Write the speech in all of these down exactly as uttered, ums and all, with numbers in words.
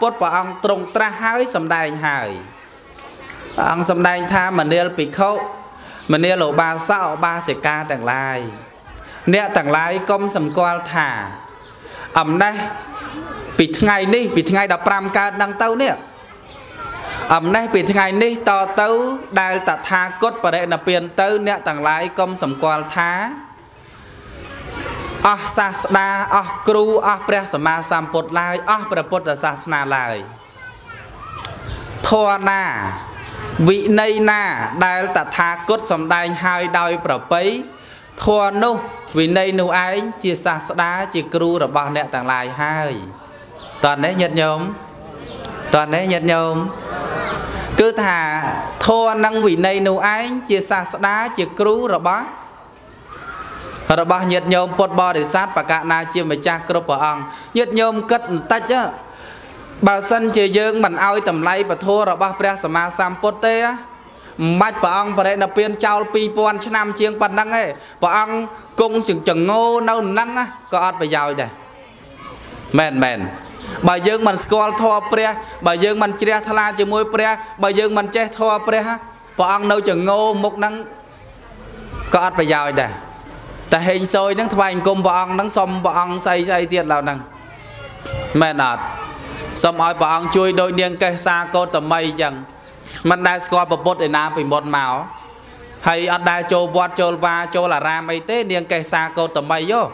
Phật bảo ông trùng tra hơi sầm đài hài ông sầm đài tha mà nêu bị khâu mà nêu lộ ba sao ba sẹt ca tảng lai nè tảng lai công sầm qua thả ẩm đây bị ngày đi bị ngày đập pram ca đang tâu nè ẩm đây bị ngày đi to tâu đài tạt tha cốt và đệ nạp tiền tâu nè tảng lai công sầm qua thá ơ sát đa ơ cru ơ bè sâm ma sâm pot lai ơ bè pot sát na lai thua na vị nay na đai tạt tha cốt sâm đai hai đai bè pấy thua nu vị nay nu ái chia sát đa chia cru rồi bao nè tàng lai hai toàn đấy nhật nhôm toàn đấy nhật nhôm cứ thà thua năng vị nay nu ái chia sát đa chia cru rồi bao rồi bà nhiệt nhôm bột bò để sát bà cả na chiêm về cha cướp bà ông nhiệt nhôm cất tách á bà sân chơi dương mình ao tầm lay bà thua rồi bà bè sầm ma sam bột tê á mạch bà ông bà đấy là biên trao pi pon chăn nam chiêng bận năng ấy bà ông cung sừng chừng ngô nâu năng á có ăn bà giàu đây mền mền bà dương mình score thua bè bà dương mình chia thà la chơi môi bè bà dương mình chơi thua bè bà ông nâu chừng ngô một năng có ăn bà giàu đây ta hình soi nắng thành công bà ông nắng xong bà ông say say tiệt là nắng mẹ nạt xong rồi bà ông chui đôi niên cây xa cô tầm mây chẳng mình đã có bà bốt để nà bị một màu hay ở đây châu bọt châu ba châu là ra mấy tế niên cây xa cô tầm mây vô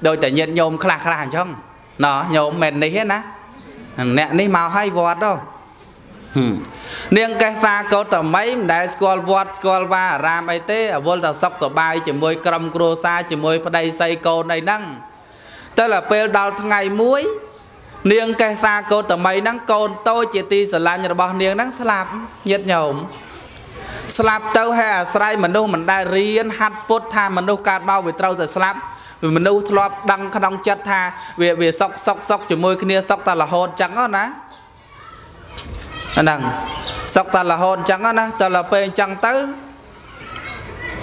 đôi tự nhiên nhôm khá khá hàng chông nó nhôm mệt này hết á nẹ ní màu hay bọt đâu niên cây xa câu tầm mấy đại school board school ba ra mấy té vô là sóc sổ bài chỉ môi cầm cua xa chỉ môi vào đây xây câu này năng tức là pel đào ngày muối niên cây xa câu tầm mấy năng cồn tôi chỉ ti sờ la nhật bản niên năng slap nhiệt nhổm slap tàu hè say mình đâu mình đại riêng hát post tha mình đâu cát bao về tàu giờ slap vì mình đâu slap đăng khăn chất tha về về sóc sóc sóc chỉ môi kia sóc ta là hồn trắng đó ná năng sóc ta là hồn trắng á ta là pe trắng tứ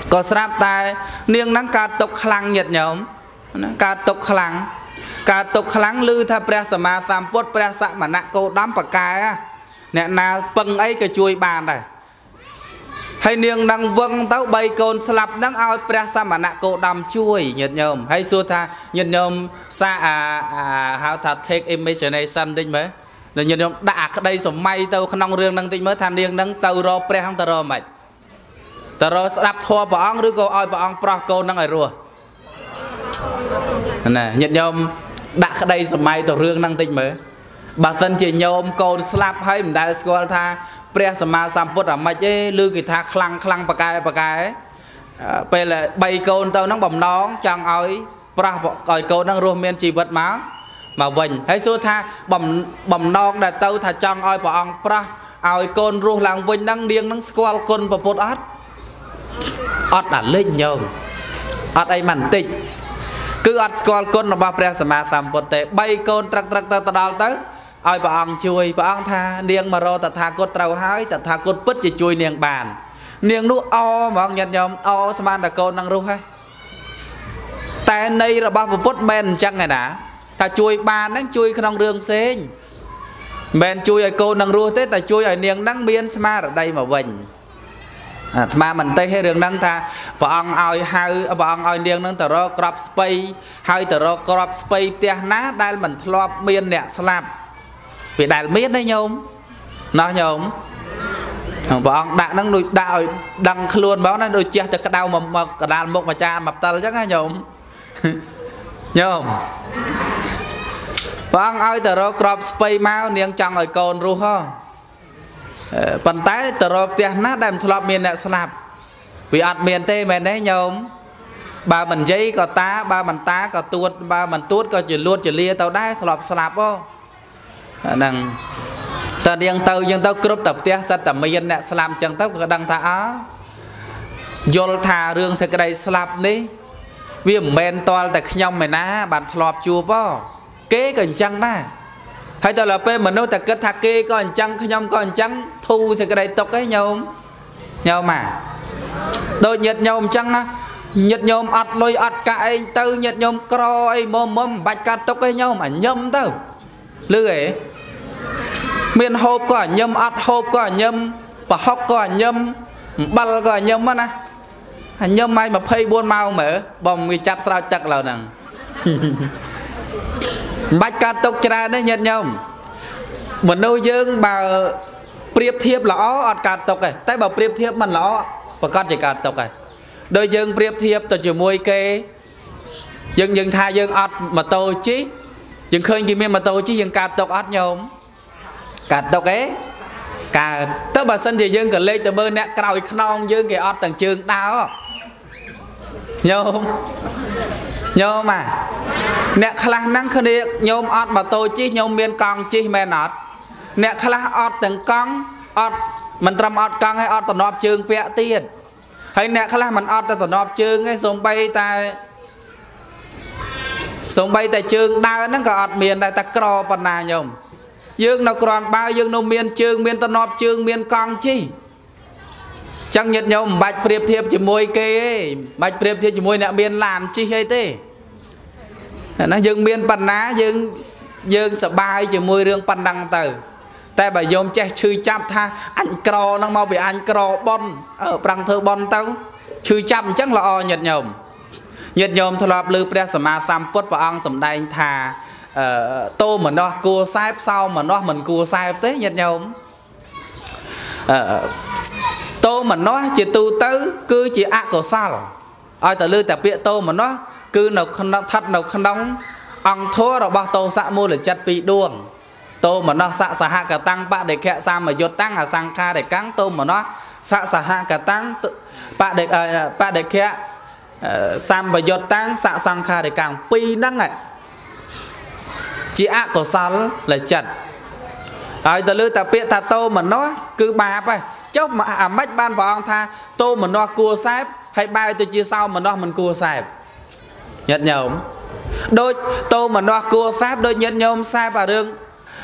có sáp tai niêng nắng cà tục khlang nhiệt nhổm cà tục khlang cà tục khlang lư thaព្រះសម្មាសម្ពុទ្ធព្រះសមណគោតមបកាយណែណាពឹងអីក៏ជួយបានដែរហើយនាងនឹងវឹងទៅbaកូនស្លាប់នឹងឲ្យព្រះសមណគោតមជួយញាតិញោមហើយសួរថាញាតិញោមសាអាហៅថា take imagination តិចមើលlà nhân nhóm đã cái đây sầm may tàu khăn nong riêng năng tinh mới tham riêng năng tàu ro pre hang tàu ro mệt tàu ro đạp thua bỏ ăn rứa cô oi bỏ ăn pro cô năng ai rùa nè nhân nhóm đã cái đây sầm may tàu riêng năng tinh mới bà dân chỉ nhóm cô slap hay mình đại school tha pre sầm ma sam pot làm mệt chứ lư kỳ tha khăng khăng bạc cái bạc cái về là bay cô tàu năng bầm nón chẳng oi pro coi cô năng rùa miên chỉ vật máu mà mình hãy xưa tha bầm bầm non là tâu thà chăng oi bà ông pra oi con ruột làng vinh năng điên năng squal con và bột ớt ớt đã lên nhiều ớt ấy mặn tịt cứ ớt squal con là ba pre sầm ma sầm bột tệ bay con trắc trắc tơ tơ đào tớ oi bà ông chui bà ông tha điên mà ro tà tha cốt trâu hái tà tha cốt bứt chỉ chui niềng bàn niềng nú o mà ông nhận nhom o sầm man là con năng ruột hay tại nay là ba bột men chăng này đã ta chui ba nắng chui không đường xinh bên chui ở cô năng rua thế ta chui ở niềng nắng biên smart ở đây mà mình à, mà mình tây hay đường năng ta và ông oi hai và ông oi niềng năng tờ ro crop space hai tờ ro crop space tia ná đây mình lo biên nè slap vì đại biết đấy nhôm nó nhôm và ông đã năng đôi đào đăng luôn báo năng đôi chia từ cái đau mà mà cái đàn một mà cha mập ta chắc hay nhôm nhôm vâng ơi tờ rô crop space mau niềng chẳng ở con ru ho phần tái tờ rô tia nát đem thu lọc miền nẹ slap vì ọt miền tê mẹ đấy nhôm ba mình giấy có tá ba mình tá có tuốt ba mình tuốt có chỉ luôn chỉ lia tao đá thu lọc slap ô đằng tờ niềng tàu nhưng tao crop tập tia sát tập miền nẹ slap chẳng tao có đăng thả á vô thả rương sẽ cái đây slap đi vì men to tại nhom mày ná bạn thu lọc chua po kế còn chăng đó hay ta là pe mình nói ta kết thạc kê còn chăng khi nhom còn chăng thu sẽ cái đây tộc cái nhau nhau mà đôi nhiệt nhôm chăng á nhiệt nhôm ọt lôi ọt cãi tư nhiệt nhôm cro ấy mồm mồm bạch cát tộc cái nhau mà nhôm tao lư ấy miền hộp có nhâm ắt hộp có nhâm và hóc có nhâm bal có nhâm á na nhâm mai mà phê buôn mau mở bồng người chắp sao chặt lào nằng bạch cát tốc ra đấy nhận nhầm mình nuôi dương bà priệp thiệp lõ ắt cát tốc này tay bà priệp thiệp mình lõ và con chỉ cát tốc này đôi dương priệp thiệp tôi chỉ môi kê dương dương thay dương ắt mà tôi chứ dương khơi gì mà tôi chứ dương cát tốc ắt nhom cát tốc ấy cả tớ bà sân thì dương cả lên từ bơ nè cào non dương cái ọt tầng trường đau nhôm nhôm mà nè khla năng khơi đi nhôm ọt mà tôi chi nhôm miên con chi mẹ nọt nè khla ọt tầng con ọt mình trầm ọt con hay ọt tầng nọp trường vẽ tiền hay nè khla mình ọt tầng nọp trường hay sông bay ta sông bay ta trường đau nó cả ọt miền đại ta cò bần nà nhôm dương nó còn bao dương nó miên chương miên tân nọp chương miên con chi chẳng nhận nhau bạch priệp thiệp chỉ môi kê bạch priệp thiệp chỉ môi nạ miên làm chi hay thế nó dương miên bàn ná dương dương sợ bài chỉ môi rương bàn đăng tờ tại bà dôm che chư chăm tha anh cro nó mau bị anh cro bon ở bằng thơ bon tao chư chăm chắc là o nhận nhau nhận nhau thôi lọp lư pre sma samput và ông sầm đai thà Uh, tô mà nó cua sai sau mà nó mình cua sai thế nhận nhau uh, tô mà nó chỉ tu tứ cứ chỉ ác cổ sao ai từ lư tập bịa tô mà nó cứ nọc khăn thật nọc khăn đóng ăn thua rồi bao tô xạ mua để chặt bị đuông tô mà nó xạ xả hạ cả tăng bạn để kẹt sang mà dột tăng à sang ca để cắn tô mà nó xạ xả hạ cả tăng bạn để uh, bạn để kẹt uh, sang mà dột tăng xạ sang ca để càng pi năng này chỉ ác cổ sắn là chặt, ai từ lư ta biết ta tô mà nó cứ bà vậy, chốc mà à mách ban vào ông tha tô mà nó cua sẹp, hay bay từ chia sau mà nó mình cua sẹp, nhận nhau, đôi tô mà nó cua sẹp đôi nhận nhau sai bà đương,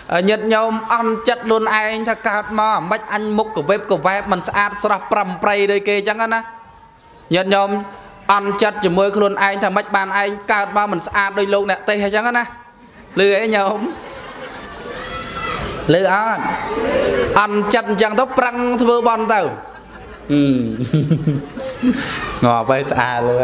nhận nhau ăn chặt luôn ai anh ta cắt mà mách anh múc của web của web mình sẽ ăn sập bầm prey đây kia chẳng anh á, nhận nhau ăn chặt chỉ mới luôn ai thằng mách ban anh cắt mà mình sẽ ăn đôi luôn nè tây hay chẳng anh á. Lư ấy nhau lư ăn ăn chặt chẳng tóc răng thưa bon tàu ngò bay xa luôn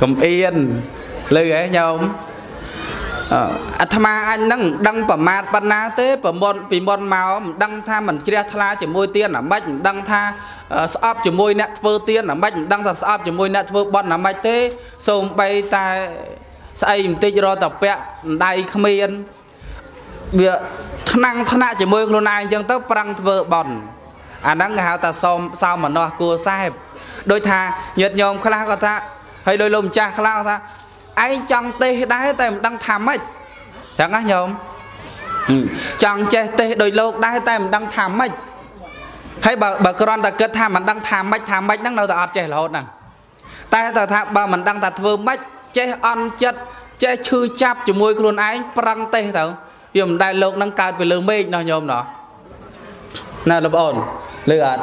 cầm yên lười ấy nhôm thà anh năng đăng phẩm mát panna té phẩm môn bị môn máu đăng tha mình chia tha chừng môi tiền là bách đăng tha sắp chừng môi nét vơ tiền là bách đăng thật sắp chừng môi nét vơ bon là bách té sông bay ta sai một tí rồi tập vẽ đầy không yên việc năng thân nạ chỉ mới luôn ai chẳng tóc răng vợ bòn à năng hào ta xong sao mà nó cua sai đôi thà nhiệt nhom khá là ta hay đôi lồng cha khá là ta ai trong tê đá tay đang thắm ấy chẳng á nhom chẳng che tê đôi lồng đá tay đang thắm ấy hay bà bà con ta kết tham mình đang thắm ấy thắm ấy năng đâu ta ăn chè lột nè tay ta thà bà mình đang ta vơ mách chế ăn chất chế chư chắp cho môi luôn anh prang tê thằng yểm đại lộc năng cài về lương mê nó nhôm nó là lập ổn lừa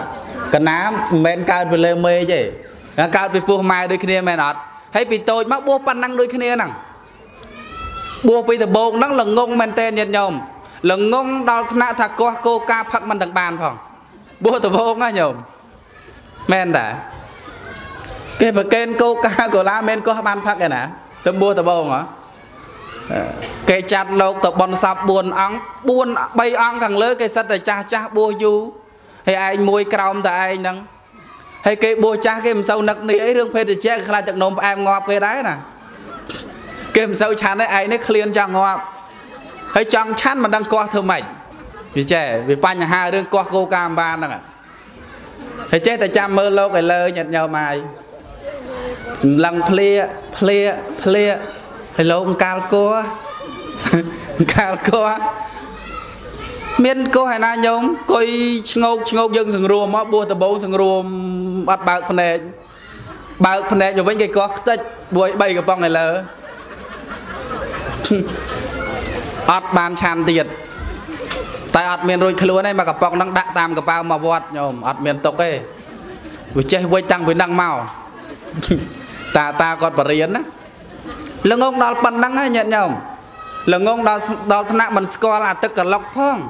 cái nám men cài về lương mê chứ nó cài về phù mai đôi kia mày nọt thấy vì tôi mắc bố pan năng đôi kia nằng bố vì từ bố năng là ngông men tên nhận nhôm là ngông đào nã thạc co cô ca phật mình thằng bàn phòng bố từ bố ngay nhôm men đã cái bậc kênh câu ca của lá men có ban phật này nè tôm bùa tôm bông hả cái chặt lộc tập bòn sập buồn ăn buồn bay ăn thằng lớn cái sắt là cha cha bùa du hay ai môi còng tại ai nâng hay cái bùa cha cái sâu nặc này ấy đương phê thì che là chặt nôm em ngọt cái đấy nè cái sâu chán đấy ai nó clean chẳng ngọt hay chẳng chán mà đang co thơ mày vì trẻ vì pan nhà hai đương co câu cam ban nè hay che tại cha mơ lâu cái lơ nhặt nhau mày lăng plea plea plea hello ông cao cô cao cô miền cô hải na nhông coi ngô ngô dân rừng rùa mà bùa tập bố rừng rùa bắt bạc phần này bạc phần này cho với cái có tết buổi bảy cái bông này là bắt bàn chăn tiệt tại ăn miền rồi khử này mà cái bông đang đặt tam cái bao mà bọt nhom ăn miền tộc ấy với chơi với tăng với năng màu ta ta còn phải riêng á lưng ông đào bần năng hay nhận nhom lưng ông đào đào thân nặng mình score là tất cả lọc phong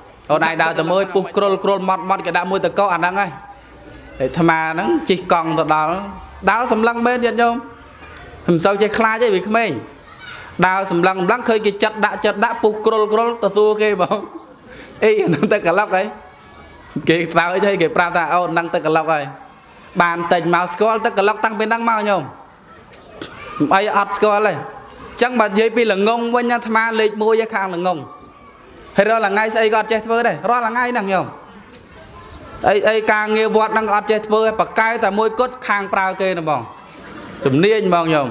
ở đây đào tầm mới buộc cột cột mọt mọt cái đá môi tờ câu ăn năng ngay thà mà nó chỉ còn thật đó đào sầm lăng bên nhận nhôm hôm sau chơi khai chơi bị không đào sầm lăng lăng khơi cái chặt đã chặt đã buộc cột cột tao thua kia bảo ấy năng tất cả lóc ấy cái vào ấy chơi cái prao ta ao năng tất cả lóc ấy bàn tình màu score tất cả lóc tăng bên năng màu nhôm ấy ắt score này chẳng mà dây pi là ngông với nhà tham ăn lịch mua gia khang là ngông hay đó là ngay say gọt chết với đây đó là ngay năng nhôm ấy ấy càng nghe vọt năng gọt chết với bậc cai tại môi cốt khang prao kê nè bỏng sủng niên bỏng nhôm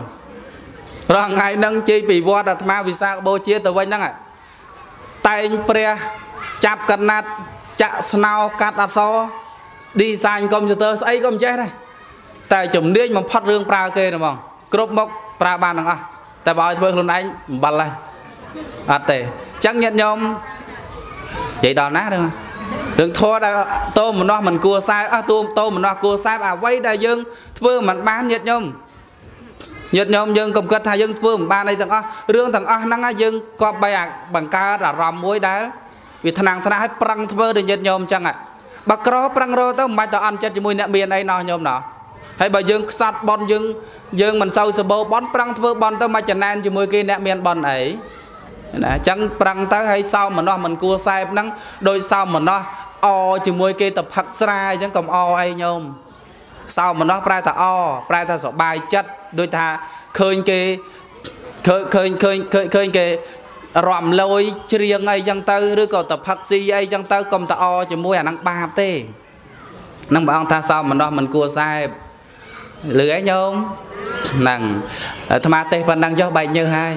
đó là ngay năng dây pi vọt là tham vì sao bôi chia từ bên năng ạ tay pre chạm cân nát chạm snao cắt đặt so đi sang computer ấy không chết đây tại sủng niên mà phát riêng prao kê nè bỏng cướp mốc prao ban năng ạ tại bảo thôi luôn anh bật lại à tệ chắc nhận nhom vậy đó nát được đừng thôi là tôm mà nó mình cua sai à tôm tôm mà nó cua sai à quay đại dương vừa mình bán nhận nhom nhận nhom dương cầm cất thay dương vừa mình ban đây thằng à riêng thằng à năng à dương có bài à bằng ca đã rầm muối đá vì thằng nàng thằng ấy prang vừa để nhận nhom chẳng ạ bạc cỏ prang rồi tao mai tao ăn chết chỉ mùi nẹm biển đây nọ nhom nọ hay bà dương sát bon dương dương mình sâu sờ bò bón prang thưa bón tới mai chần an chỉ mùi kia nẹm biển bon ấy chẳng prang tới hay sau mà nó mình cua sai nắng đôi sau mà nó o chỉ mùi kia tập hạt sai chẳng còn o ai nhôm sau mà nó prai ta o prai ta sọ bài chất đôi ta khơi kia khơi khơi khơi khơi khơi kia ròm lôi riêng ai chẳng tới đứa còn tập hạt gì ai chẳng tới còn ta o chỉ mùi à năng ba tê năng bà ông ta sau mà nó mình cua sai lưỡi nhôm nàng tham ăn tê vẫn đang cho bài như hai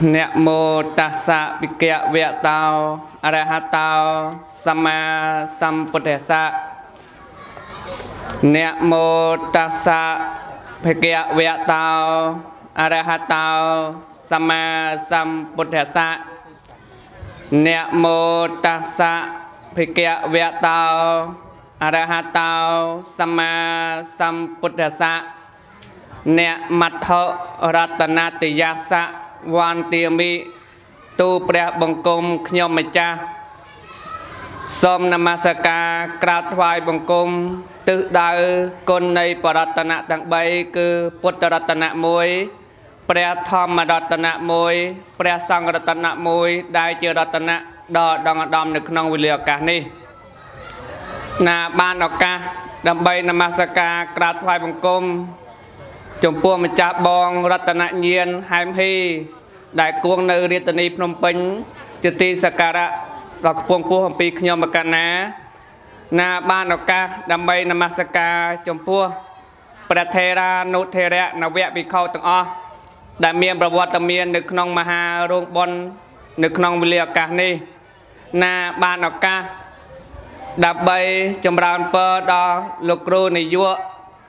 nam mô tassa bhikkhu vettao arahattao samma sambuddhassa nam mô tassa bhikkhu vettao arahattao samma sambuddhassa nam mô tassa bhikkhu vettao arahattao samma sambuddhassa nè mặt thợ Ratanatiyasa Văn Tiêu Mi tu Prea Bồng Cung Nhom Mạch Cha Som Namaskar Krao Thai Bồng Cung tự đạo con này Paratana Đặng Bay cứ Putra Ratana Môi Prea Thom Ratana Môi Prea Sang Ratana Môi Đại Chư Ratana Đo Đong Đom được nông vi liệu cả ni na ban đọc ca Đặng Bay Namaskar Krao Thai Bồng Cung chúng pua mình cha bong Ratana Nhiên Haim Hi đại quân nơi địa tây Phnom Penh Chư Ti Sakara đọc quân pua Hồng Pi Khnyom Makana na banoka damai namasaka chompua prathera no thera na vya bikau tong o da mien prawat ta mien neu knong maha rong bon neu knong vili akas ni na banoka damai chamran peo do lok kru nayuk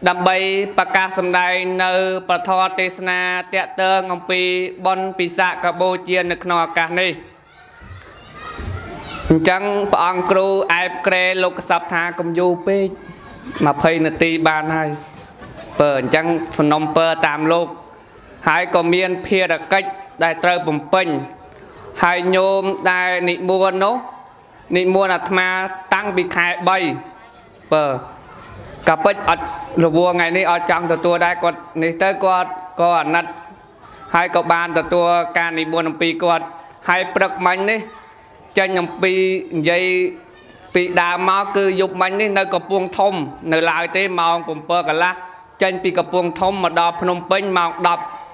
đầm bay Paka sầm đài nơi Prathor Tesna Tiệt Tơ Ngọc Pì Bon Pisa Campuchia nước nọ cả này chẳng bằng kêu ai kêu lục sập thang công du pe mà phê nửa tì bàn hay bờ chẳng phần nông bờ tam lục hai con miên phe đặc cách đại trời bồng bềnh hai nhôm đại nị mua nốt nị mua là tham tăng bị khai bay bờ cặp bích ở vua ngày nay ở trong tụi tôi đây còn này tới còn còn nát hai cậu bạn tụi tôi can đi buôn làm pi còn hai bậc mạnh đấy trên làm pi dây pi đá máu cứ dục mạnh đấy nơi cặp buông thông nơi lại tới màu cùng bờ cả lá trên pi cặp buông thông mà đọp nông pin màu đọp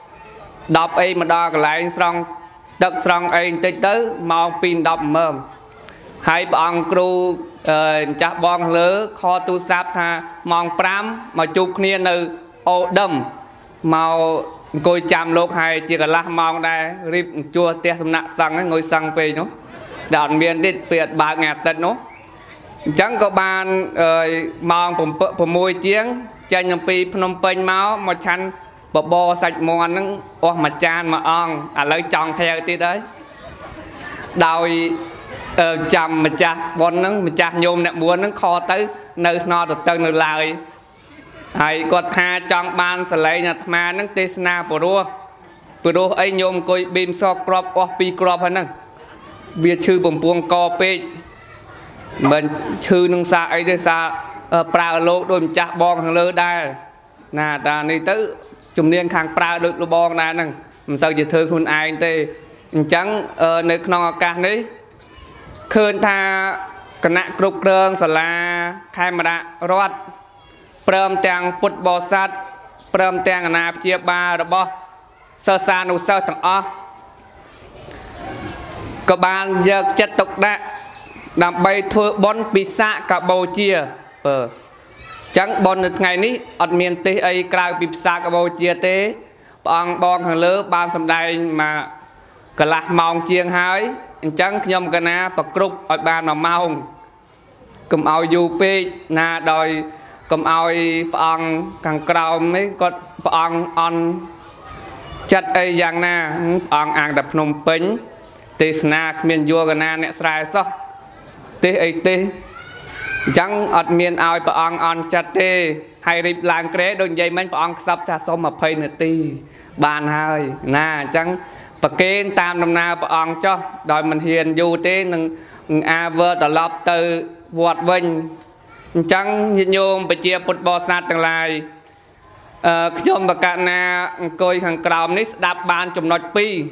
đọp ấy mà đọp lại xong đập xong ấy tới tới màu pin đọp mờ hai bọn kêu chắc bọn lứa kho tu sáp tha mong pram mà chụp kia nữ ô đâm màu ngồi chạm lục hay chỉ cần lắc mong đây rip chua te sầm nặng sang ngồi sang về nó đòn miền tít việt ba ngạt tận nó chẳng có bàn mong bầm bầm môi tiếng chân nhầm pi phnom penh máu mà chăn bò bò sạch mòn nắng ô mà chan mà on à lấy chồng theo tí đấy đòi chăm mà cha bọn nắng mà cha nhôm nè muốn nắng kho tới nơi nọ được tới nơi lại hay còn tha trong ban sẽ lấy nhà mà nắng tê na bờ rùa bờ rùa ấy nhôm coi bìm so crop off pi crop hơn nè việt chư bồng buông co pe mình chư nông xa ấy thế xa pra lô đôi cha bong hàng lơ đây nà ta này tới chùm niên hàng pra được lô bong này nè mình sao chỉ thương con ai tê trắng nơi nọ cả đấy khơi tha cân nặng cột cương sờ la khai mạc đại hội, bơm tàng bột bò sát, bơm tàng na chia ba rồi bò, sơ san u sơ thằng o, các bạn giờ chất tục đã làm bay thua bón bị sạ cả bầu chia, chẳng bón được ngày ní, ở miền tây ấy cào bị sạ cả bầu chia té, bong bong hàng lứa ban sầm đài mà cả lạc mong chiêng hái chẳng nhom cái na bạc cục ở bàn mà mau cầm ao du pe na đòi cầm ao bằng càng cào mấy con bằng on chặt ấy dạng na bằng ăn đập nôm pính tê na miền vua cái na nẹt sai so tê ấy tê chẳng ở miền ao bằng on chặt tê hay rip làng kề đôi dây mấy bằng sập cha so mà phê nè tê bàn hơi na chẳng và kênh tam năm nào bà ông cho đòi mình hiền dù thế nâng à vơ tỏ lọc từ vọt vinh chẳng nhìn nhôm bà chia bột bò sát tương lai chôm bà cạn nà coi hàng cọng nít đạp bàn chùm nọt pi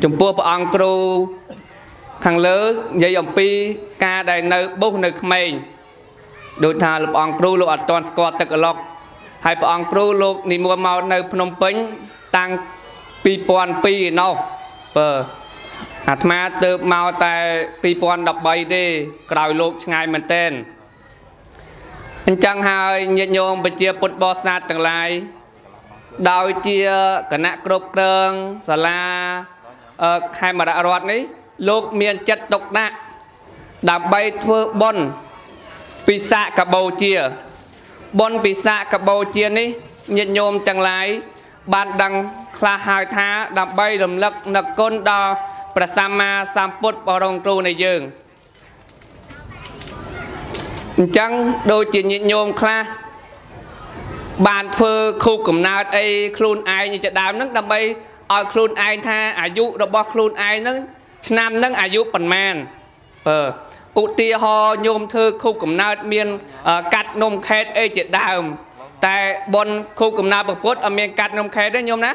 chùm bùa bà ông cựu hàng lứa dây dòng pi ca đầy nơi bốc nơi mình đôi thà lục ông cựu lục ở toàn score tự lọc hay bà ông cựu lục đi mua màu nơi Phnom Penh tăng pi pon pi nó, bờ, hạt ma từ màu tại pi pon đập bay đi, cào lục ngày mình tên, anh chàng hai nhiệt nhôm bị chia bột bò sát tương lai, đào chia cả nạ cột cương, sờ la, hai mà đã rót đấy, lục miền chất độc nặng, đạp bay thua bon, pi sạ cả bầu chia, bon pi sạ cả bầu chia đấy, nhiệt nhôm tương lai, ban đăng là hai tháng đạp bay lầm lật nặc côn đo prasama samput bảo đồng tru này dường chẳng đôi chuyện nhị nhôm kha bàn phơ khu cẩm nào đây khôn ai như chợ đám nấc đạp bay ở khôn ai tha aju đập bò khôn ai nấc nam nấc aju bẩn man, Utiho nhôm thư khu cụm nào miền cắt nôm khét ấy chỉ đào, tại bon khu cụm nào bậc bốt ở miền cắt nôm khét đấy nhôm nè,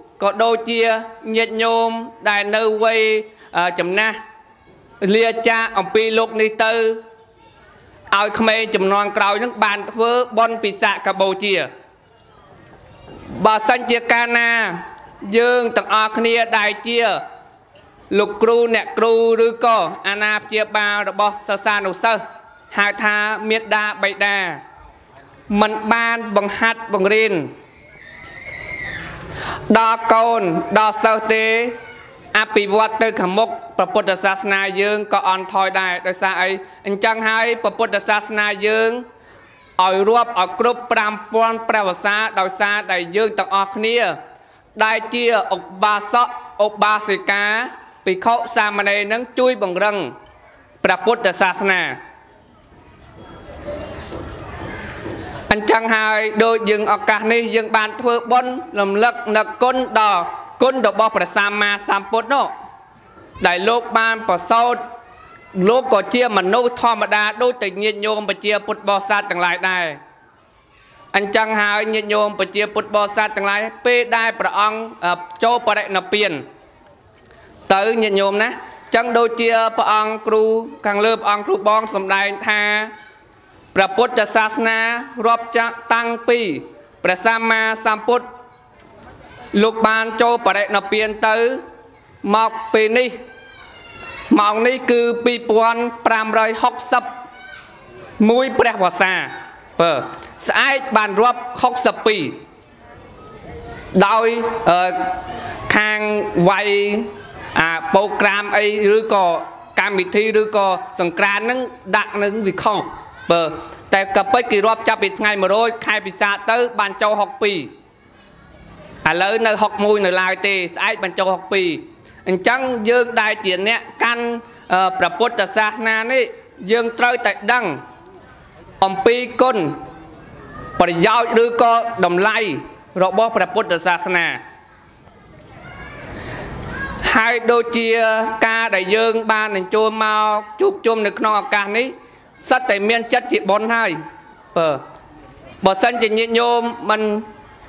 có đôi chia nhiệt nhôm đài nâu quay chùm na lia cha ông pi lục ni tư ao khmer chùm non cao những bàn với bon pì xạ Campuchia bà san chia cana dương tận ao khmer đài chia lục ru nẹt ru rư co anap chia ba rồi bo sơ san đầu sơ hai tha miệt đa bảy đa mình ban bằng hát bằng rin đo cồn đo sơ tế api vật từ khảm mộc Phật Sát Na Dương có on thoi đại đời xa ấy anh chẳng hay Phật Sát Na Dương ở ruột ở group pram pon pram sa đời xa đại dương tộc ở kia đại chia ốc ba sọ ốc ba sợi cá bị khâu sa mà này nắng chui bằng răng Phật Sát Na anh chẳng hai đôi dừng ở cả này dừng bàn thưa bốn lầm lật là con đò con đò bò phải xàm mà xàm bốt nó đại lục ban bỏ sau lục có chia mà nô thọ mà đa đôi tình nhiên nhôm và chia bút bò sát từng lại này anh chẳng hai nhiên nhôm và chia bút bò sát từng lại p đai bà ông châu bà đại nạp tiền tới nhiên nhôm nè chẳng đôi chia bà ông cru càng lớp ông cru bong sầm đại tha Phật Bổn Sa Na Rập Tăng Pi Phật Sama Samput Lục Ban Châu Bà Đệ Nạp Biên Tử Mọc Pì Ni Mọc Ni Cư Pi Puan Pram Rơi Hóc Sập Mũi Phật Hòa Sa Phật Sai Bàn Rập Hóc Sập Pi Đôi Khang Vay Program ấy rư cò Cam Bị Thi rư cò Sẵn Cran nâng Đặng nâng Vì Khổ tại cặp bách kỳ rộp chạp bị ngay mà rồi khai bị xa tới bàn châu học bì à lỡ nơi học mùi nơi lại thì sẽ bàn châu học bì anh chẳng dương đại tiền nè căn Phật Bổn Sa Na này dương trời tại đăng ông bì con và giao đưa con đồng lai rồi bó Phật Bổn Sa Na hai đôi chia ca đại dương ba nền chua mau chụp chôm được nọ ca này sát tại miền chất chị bón hai, bờ, bờ sân chị nhị nhôm mình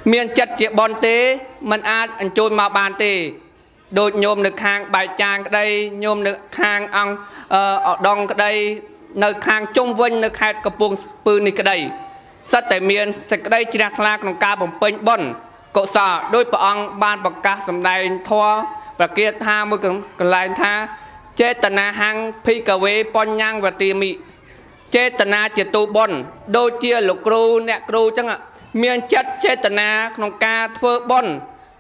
miền chất chị bón té mình ăn ăn chui mà bàn té, đôi nhôm được hàng bài trang đây nhôm được hàng ăn ở đông đây nơi hàng trung vinh nơi hạt cà phê puni cái đây, sát tại miền sạch đây chỉ đặt lạc nông ca bằng pin bón, cọ sọ đôi bờ ăn bàn bờ cá sầm đầy thoa và kia tha mới còn lại tha chế tận hàng phi cà phê pon nhang và tì mị chế tận na chế tu bón đôi chia lục ru nẹt ru chẳng ạ miền chất chế tận na nông ca thưa bón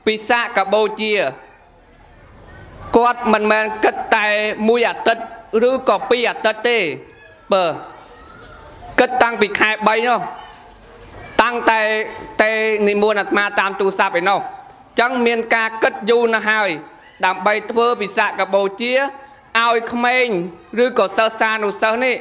bị xạ cả bầu chia quạt mình mình cất tài mui ạt tết rư copy ạt tết tê bờ cất tăng bị khai bay không tăng tài tê người mua nạt ma tam tu sa phải không chẳng miền ca cất du na hai đạm bay thưa bị xạ cả bầu chia ao không anh rư cỏ sơ sa nụ sơ này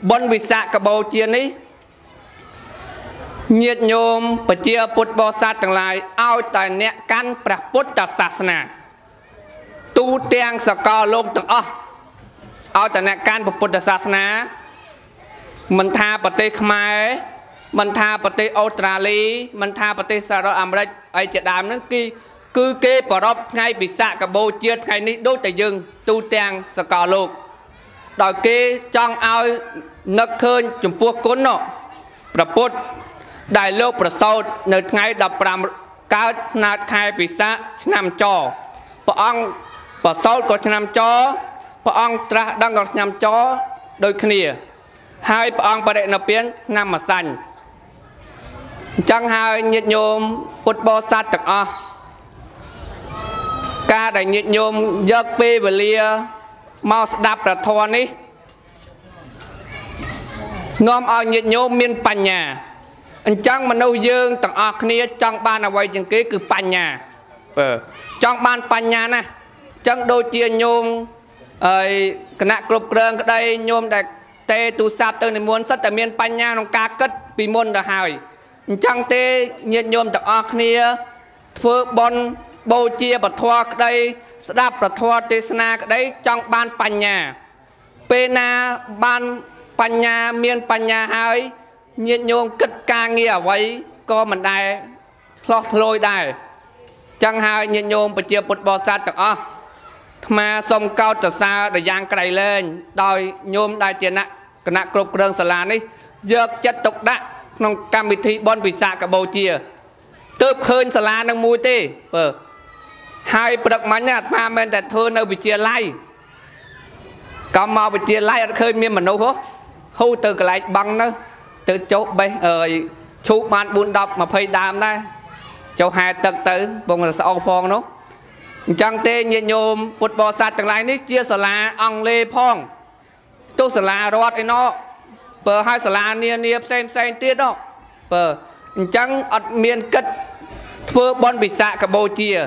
bon vì xạ cả bầu chia này nhiệt nhôm bờ chia bột bò sát tương lai ao tài nẹt căn bạc bột tạt sạt nè tu trang sờ co lông tầng ó ao tài nẹt căn bạc bột tạt sạt nè mình tha bờ tây khmer mình tha bờ tây Australia mình tha bờ tây Sài Gòn America ai chợ đàm nước kia cứ kê bờ rộp ngay bị sạ cả bồ chia ngay ní đốt tài dương tu trang sờ co lông đòi kê trong ao nấc khơi chụp buộc cuốn nọ bạc bột đại lô bờ sâu nơi ngay đập làm cá nát khai bị sạ nằm chó bờ ong bờ sâu có nằm chó bờ ong tra đang có nằm chó đôi kia hai bờ ong bờ đệ nạp biến nằm mà sành chẳng hai nhiệt nhôm bột bò sát được à ca đại nhiệt nhôm giấc bê bờ lia mau đạp là thua ní ngom ong nhiệt nhôm miên pành nhà chẳng mà nâu dương tầng ọc nia trong ban là quay chân kế cứ pan nhà ờ. Trong ban pan nhà nè chẳng đôi chia nhôm ơi cái nạ cục rơm cái đây nhôm đại tê tu sạp tư này muốn sắt tại miền pan nhà nó cá cất vì môn là hài chẳng tê nhiệt nhôm tầng ọc nia thưa bon bầu chia bật thoa cái đây đáp bật thoa tê sna cái đấy trong ban pan nhà pena ban pan nhà miền pan nhà hài nhiệt nhôm cất ca nghe vậy có mình đài lọt lôi đài chẳng hai nhiệt nhôm và chia bột bò sát được ó mà sông cao trở xa để giang cái này lên đòi nhôm đài tiền nặng cái nặng cột đường sờ lan đi giờ chất tục đã nông cam bị thi bon bị sạ cả bầu chia tớp hơn sờ lan đang mùi tê ờ hai bậc máy nhà mà mình đặt thưa nơi bị chia lai có màu bị chia lai khơi miên mà nấu hố hô từ cái lại bằng nữa từ chốt bây ơi chú bạn buôn đọc mà phải đam đây cháu hai tật tử bông là sao phong nó chẳng tê nhiệt nhôm bột bò sát tương lai nít chia sờ là ong lê phong tu sờ là rót cái nó bờ hai sờ là nia nia xem xem tiết đó bờ chẳng ọt miên cất thưa bon bị sạ cả bầu chia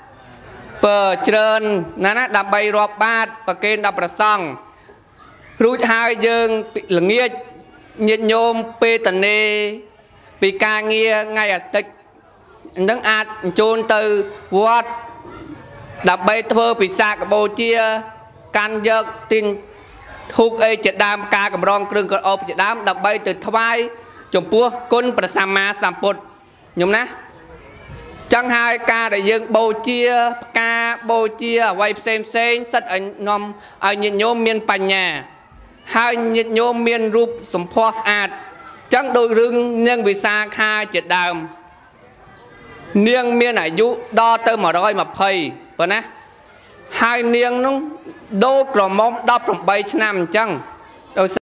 bờ trơn nãy đã bay rọp bát và kênh đã bờ song rút hai dương là nghĩa nhiệt nhôm pê tần nê pê ca nghe ngay ở tịch nâng ạt chôn từ what đã bay thơ bị xa cả bồ chia can dược tin thuộc ấy chật đam ca cầm rong rừng cột ốp chật đam đã bay từ thai chồng pua côn bờ sam ma sam bột nhôm ná chẳng hai ca đại dương bầu chia ca bầu chia quay xem xem sắt ảnh ngom ở nhiệt nhôm miền pành nhà hai nhiệt nhôm miền rụp sum phos ad chẳng đôi rừng nhưng vì xa khai chật đàm niêng miền hải dụ đo tơ mà đôi mà phầy và nè hai niêng nó đô cỏ móng đọc bay nằm chẳng